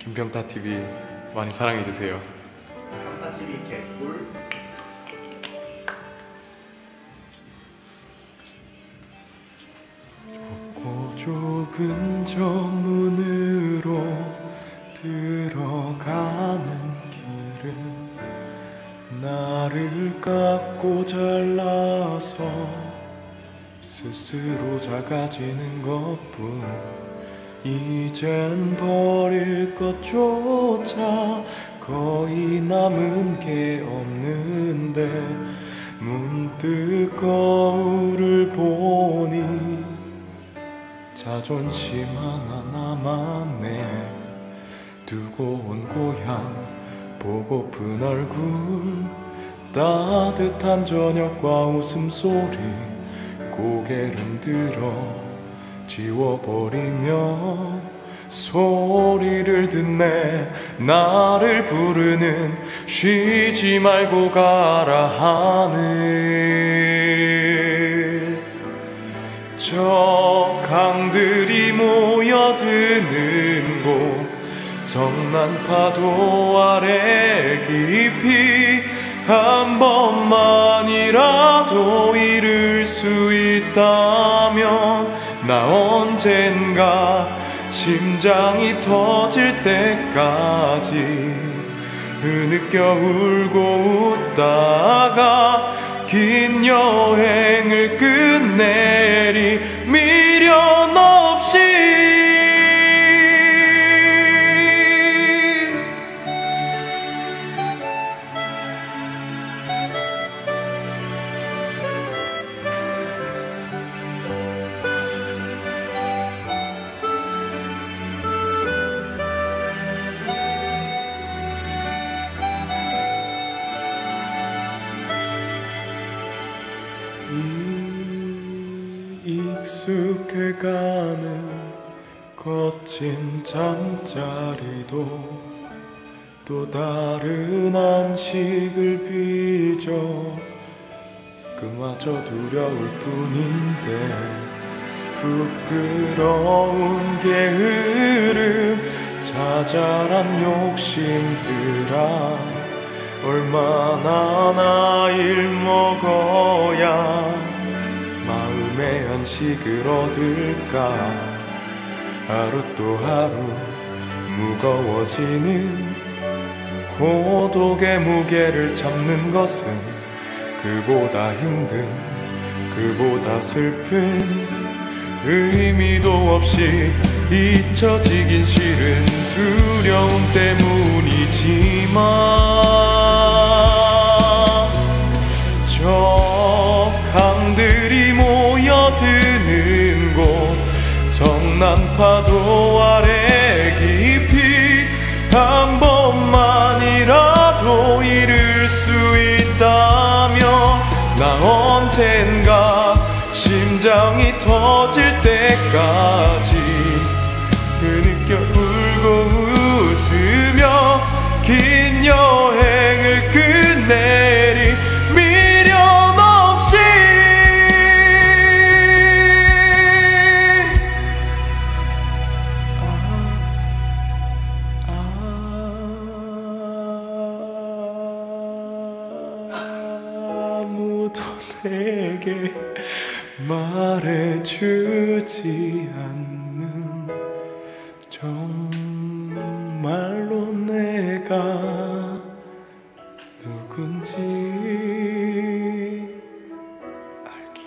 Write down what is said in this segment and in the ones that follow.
김병타 TV 많이 사랑해 주세요. 병타 TV 개꿀. 좁고 좁은 저 문으로 들어가는 길은 나를 깎고 잘라서 스스로 작아지는 것뿐. 이젠 버릴 것조차 거의 남은 게 없는데 문득 거울을 보니 자존심 하나 남았네. 두고 온 고향, 보고픈 얼굴, 따뜻한 저녁과 웃음소리, 고개를 흔들어 지워버리며 소리를 듣네. 나를 부르는 쉬지 말고 가라 하늘. 저 강들이 모여드는 곳, 성난 파도 아래 깊이 한 번만이라도 이룰 수 있다면 나 언젠가 심장이 터질 때까지 흐느껴 울고 웃다가 긴 여행을 끝내리. 미련 없이 익숙해가는 거친 잠자리도 또 다른 안식을 빚어 그마저 두려울 뿐인데 부끄러운 게으름, 자잘한 욕심들아, 얼마나 나일 먹어야 마음의 안식을 얻을까. 하루 또 하루 무거워지는 고독의 무게를 참는 것은 그보다 힘든, 그보다 슬픈, 의미도 없이 잊혀지긴 싫은 두려움 때문이지만 저 강들이 모여드는 곳, 성난 파도 아래 깊이 한 번만이라도 이룰 수 있다며 나 언젠가 심장이 터질 때까지 흐느껴 울고 웃으며 긴 여행을 끝내리. 내게 말해주지 않는 정말로 내가 누군지 알기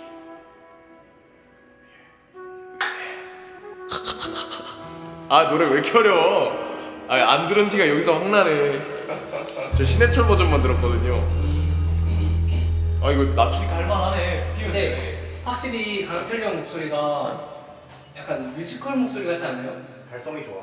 아, 노래 왜 이렇게 어려워? 아, 안 들은 티가 여기서 확 나네. 저 신해철 버전 만들었거든요. 아, 이거 낮추니까 할만하네. 듣기면 되네. 확실히 강철이 형 목소리가 약간 뮤지컬 목소리 같지 않나요? 발성이 좋아.